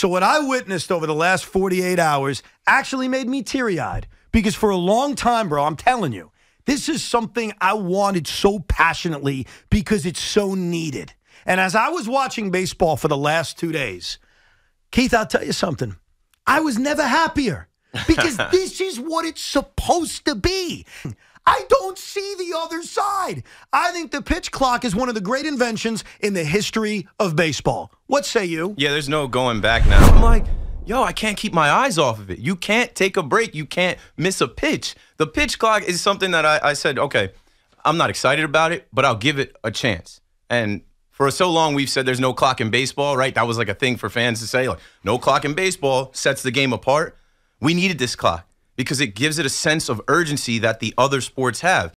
So what I witnessed over the last 48 hours actually made me teary-eyed, because for a long time, bro, I'm telling you, this is something I wanted so passionately because it's so needed. And as I was watching baseball for the last 2 days, Keith, I'll tell you something. I was never happier, because this is what it's supposed to be. I don't see the other side. I think the pitch clock is one of the great inventions in the history of baseball. What say you? Yeah, there's no going back now. I'm like, yo, I can't keep my eyes off of it. You can't take a break. You can't miss a pitch. The pitch clock is something that I said, okay, I'm not excited about it, but I'll give it a chance. And for so long, we've said there's no clock in baseball, right? That was like a thing for fans to say, like, no clock in baseball sets the game apart. We needed this clock, because it gives it a sense of urgency that the other sports have.